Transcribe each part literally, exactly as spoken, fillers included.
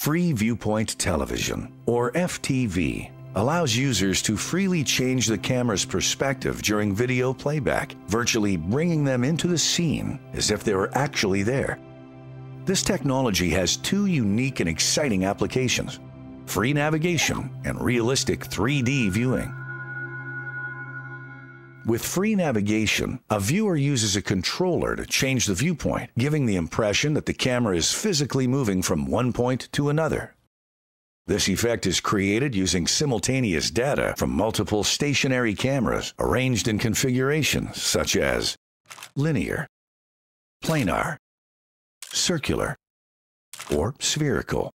Free Viewpoint Television, or F T V, allows users to freely change the camera's perspective during video playback, virtually bringing them into the scene as if they were actually there. This technology has two unique and exciting applications: free navigation and realistic three D viewing. With free navigation, a viewer uses a controller to change the viewpoint, giving the impression that the camera is physically moving from one point to another. This effect is created using simultaneous data from multiple stationary cameras arranged in configurations such as linear, planar, circular, or spherical.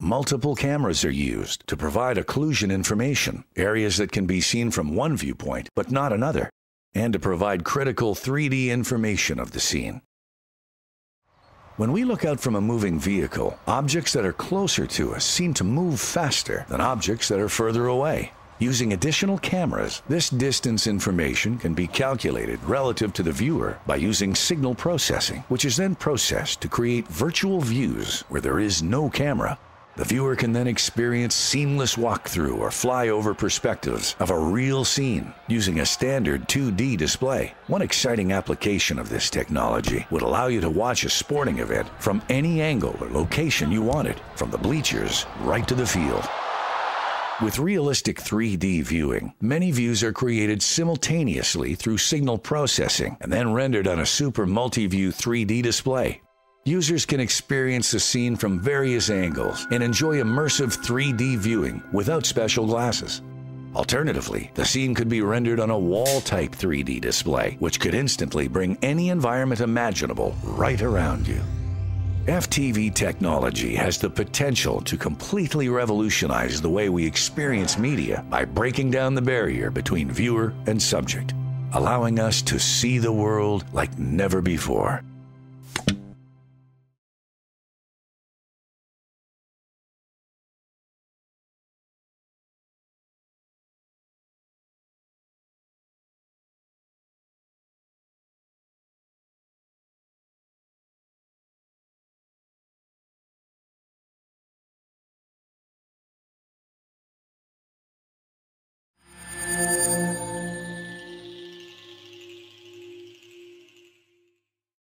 Multiple cameras are used to provide occlusion information, areas that can be seen from one viewpoint but not another, and to provide critical three D information of the scene. When we look out from a moving vehicle, objects that are closer to us seem to move faster than objects that are further away. Using additional cameras, this distance information can be calculated relative to the viewer by using signal processing, which is then processed to create virtual views where there is no camera. The viewer can then experience seamless walkthrough or flyover perspectives of a real scene using a standard two D display. One exciting application of this technology would allow you to watch a sporting event from any angle or location you wanted, from the bleachers right to the field. With realistic three D viewing, many views are created simultaneously through signal processing and then rendered on a super multi-view three D display. Users can experience the scene from various angles and enjoy immersive three D viewing without special glasses. Alternatively, the scene could be rendered on a wall-type three D display, which could instantly bring any environment imaginable right around you. F T V technology has the potential to completely revolutionize the way we experience media by breaking down the barrier between viewer and subject, allowing us to see the world like never before.